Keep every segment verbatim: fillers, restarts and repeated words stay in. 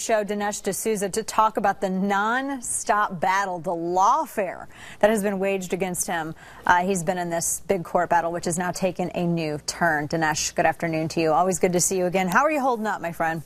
Show Dinesh D'Souza to talk about the non-stop battle, the lawfare that has been waged against him. Uh, he's been in this big court battle, which has now taken a new turn. Dinesh, good afternoon to you. Always good to see you again. How are you holding up, my friend?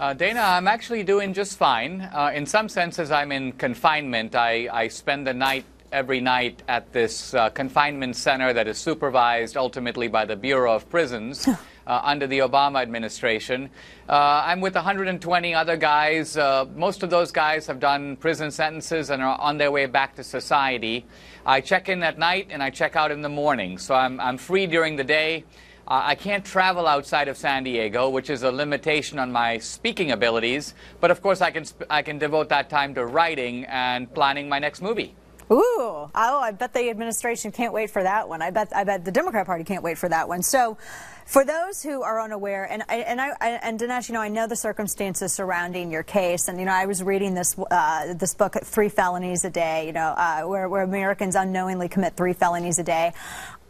Uh, Dana, I'm actually doing just fine. Uh, in some senses, I'm in confinement. I, I spend the night every night at this uh, confinement center that is supervised ultimately by the Bureau of Prisons uh, under the Obama administration. Uh, I'm with one hundred twenty other guys. Uh, most of those guys have done prison sentences and are on their way back to society. I check in at night and I check out in the morning, so I'm, I'm free during the day. Uh, I can't travel outside of San Diego, which is a limitation on my speaking abilities, but of course I can, sp I can devote that time to writing and planning my next movie. Ooh, oh, I bet the administration can't wait for that one. I bet I bet the Democrat Party can't wait for that one. So for those who are unaware, and I, and I and Dinesh, you know, I know the circumstances surrounding your case. And, you know, I was reading this uh, this book, Three Felonies a Day, you know, uh, where, where Americans unknowingly commit three felonies a day.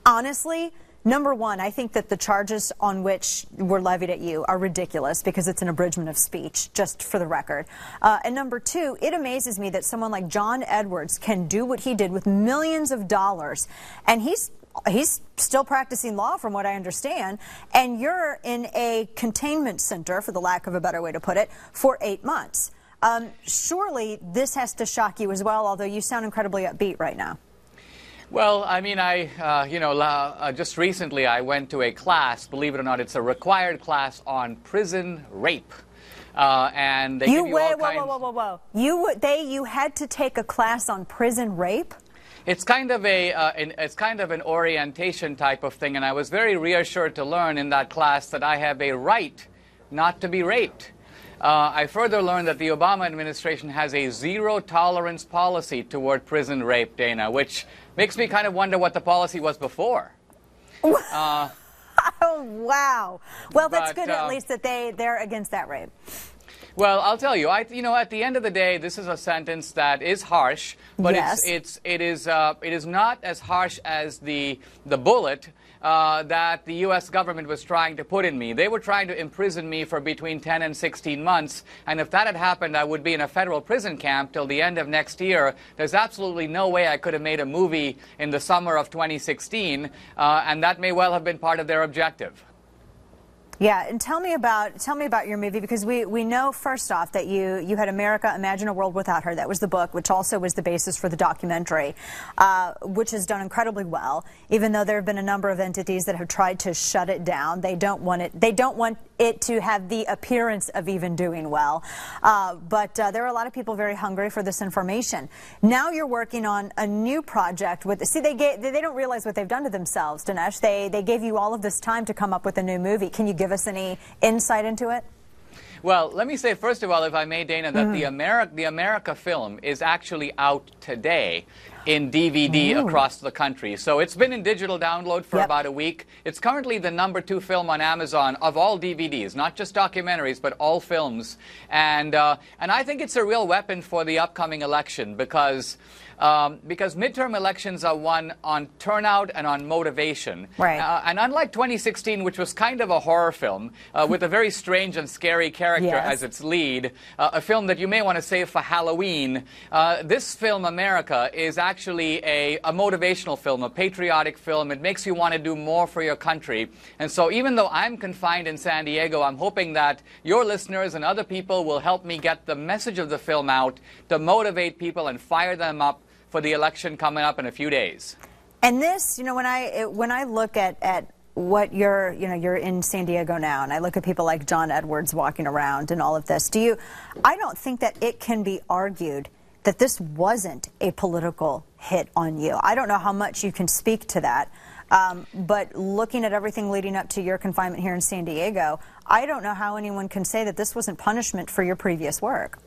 Honestly, number one, I think that the charges on which were levied at you are ridiculous because it's an abridgment of speech, just for the record. Uh, and number two, it amazes me that someone like John Edwards can do what he did with millions of dollars, and he's he's still practicing law from what I understand, and you're in a containment center, for the lack of a better way to put it, for eight months. Um, surely this has to shock you as well, although you sound incredibly upbeat right now. Well, I mean, I, uh, you know, uh, just recently I went to a class, believe it or not, it's a required class on prison rape. Uh, and they you, give you wait, all whoa, kinds whoa, whoa, whoa, whoa. You, they, you had to take a class on prison rape? It's kind of a, uh, an, it's kind of an orientation type of thing, and I was very reassured to learn in that class that I have a right not to be raped. Uh, I further learned that the Obama administration has a zero-tolerance policy toward prison rape, Dana, which makes me kind of wonder what the policy was before. Uh, oh, wow. Well, but, that's good uh, at least that they, they're against that rape. Well, I'll tell you, I, you know, at the end of the day, this is a sentence that is harsh, but yes. it's, it's, it, is, uh, it is not as harsh as the, the bullet uh, that the U S government was trying to put in me. They were trying to imprison me for between ten and sixteen months, and if that had happened, I would be in a federal prison camp till the end of next year. There's absolutely no way I could have made a movie in the summer of twenty sixteen, uh, and that may well have been part of their objective. Yeah, and tell me about tell me about your movie, because we we know first off that you you had America Imagine a World Without Her. That was the book, which also was the basis for the documentary, uh, which has done incredibly well. Even though there have been a number of entities that have tried to shut it down, they don't want it. They don't want it to have the appearance of even doing well. Uh, but uh, there are a lot of people very hungry for this information. Now you're working on a new project with. See, they gave, they don't realize what they've done to themselves, Dinesh. They they gave you all of this time to come up with a new movie. Can you give us any insight into it? Well, let me say, first of all, if I may, Dana, that mm. the, Ameri the America film is actually out today in D V D Ooh. Across the country. So it's been in digital download for yep. about a week. It's currently the number two film on Amazon of all D V Ds, not just documentaries, but all films. And, uh, and I think it's a real weapon for the upcoming election because, um, because midterm elections are won on turnout and on motivation. Right. Uh, and unlike twenty sixteen, which was kind of a horror film uh, with a very strange and scary character, Yes. as its lead, uh, a film that you may want to save for Halloween. Uh, this film, America, is actually a, a motivational film, a patriotic film. It makes you want to do more for your country. And so even though I'm confined in San Diego, I'm hoping that your listeners and other people will help me get the message of the film out to motivate people and fire them up for the election coming up in a few days. And this, you know, when I, it, when I look at, at what you're, you know, you're in San Diego now, and I look at people like John Edwards walking around and all of this. Do you, I don't think that it can be argued that this wasn't a political hit on you. I don't know how much you can speak to that, um, but looking at everything leading up to your confinement here in San Diego, I don't know how anyone can say that this wasn't punishment for your previous work.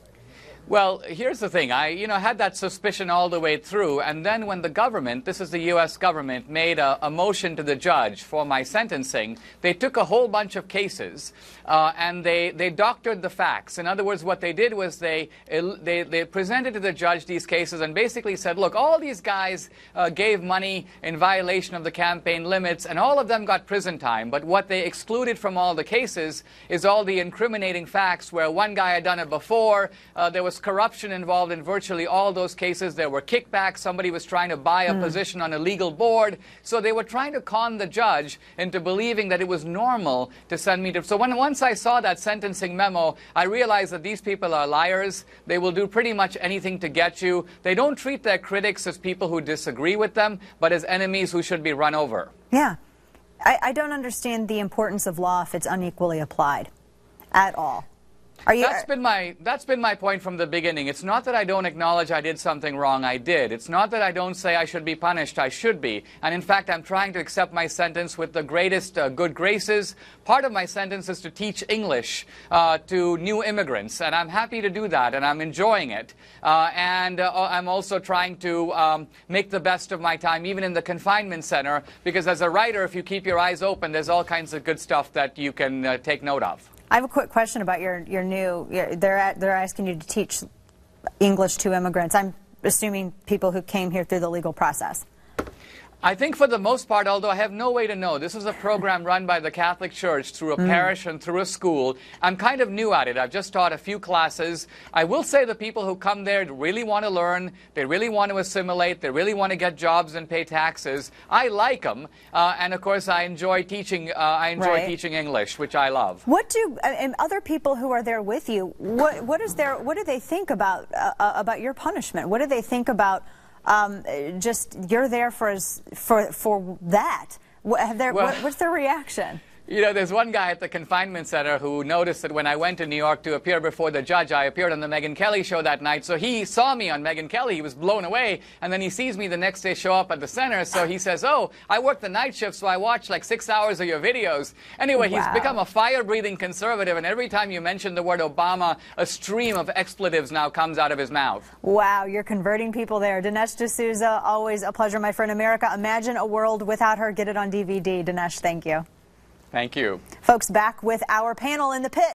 Well, here's the thing. I, you know, had that suspicion all the way through. And then when the government, this is the U S government, made a, a motion to the judge for my sentencing, they took a whole bunch of cases uh, and they, they doctored the facts. In other words, what they did was they, they, they presented to the judge these cases and basically said, look, all these guys uh, gave money in violation of the campaign limits and all of them got prison time. But what they excluded from all the cases is all the incriminating facts where one guy had done it before, uh, there was corruption involved in virtually all those cases. There were kickbacks. Somebody was trying to buy a mm. position on a legal board. So they were trying to con the judge into believing that it was normal to send me to... So when, once I saw that sentencing memo, I realized that these people are liars. They will do pretty much anything to get you. They don't treat their critics as people who disagree with them, but as enemies who should be run over. Yeah. I, I don't understand the importance of law if it's unequally applied at all. Are you, that's been my that's been my point from the beginning. It's not that I don't acknowledge I did something wrong. I did. It's not that I don't say I should be punished. I should be. And in fact, I'm trying to accept my sentence with the greatest uh, good graces. Part of my sentence is to teach English uh, to new immigrants, and I'm happy to do that, and I'm enjoying it. Uh, and uh, I'm also trying to um, make the best of my time, even in the confinement center, because as a writer, if you keep your eyes open, there's all kinds of good stuff that you can uh, take note of. I have a quick question about your your new. Your, they're at, they're asking you to teach English to immigrants. I'm assuming people who came here through the legal process. I think for the most part, although I have no way to know, this is a program run by the Catholic Church through a mm. parish and through a school. I'm kind of new at it. I've just taught a few classes. I will say the people who come there really want to learn. They really want to assimilate. They really want to get jobs and pay taxes. I like them. Uh, and, of course, I enjoy teaching, uh, I enjoy right. teaching English, which I love. What do and other people who are there with you, what, what, is their, what do they think about, uh, about your punishment? What do they think about... Um, just you're there for us, for for that. What, there, well, what, what's their reaction? You know, there's one guy at the confinement center who noticed that when I went to New York to appear before the judge, I appeared on the Megyn Kelly show that night. So he saw me on Megyn Kelly. He was blown away. And then he sees me the next day show up at the center. So he says, oh, I work the night shift, so I watch like six hours of your videos. Anyway, wow. He's become a fire-breathing conservative. And every time you mention the word Obama, a stream of expletives now comes out of his mouth. Wow, you're converting people there. Dinesh D'Souza, always a pleasure, my friend. America, Imagine a World Without Her. Get it on D V D. Dinesh, thank you. Thank you. Folks, back with our panel in the pit.